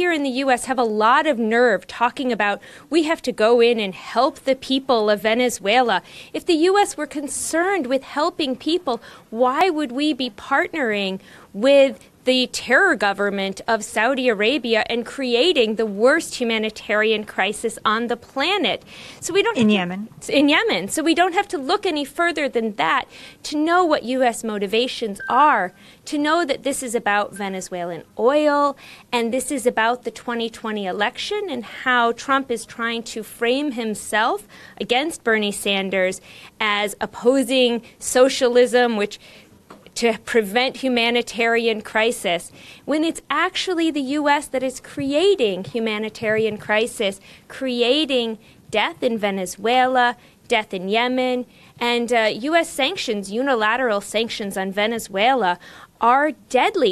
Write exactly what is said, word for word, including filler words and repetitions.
here in the U S have a lot of nerve talking about we have to go in and help the people of Venezuela. If the U S were concerned with helping people, why would we be partnering with the terror government of Saudi Arabia and creating the worst humanitarian crisis on the planet? So we don't in have to, Yemen. In Yemen. So we don't have to look any further than that to know what U S motivations are, to know that this is about Venezuelan oil and this is about the twenty twenty election and how Trump is trying to frame himself against Bernie Sanders as opposing socialism, which to prevent humanitarian crisis, when it's actually the U S that is creating humanitarian crisis, creating death in Venezuela, death in Yemen, and uh, U S sanctions, unilateral sanctions on Venezuela are deadly.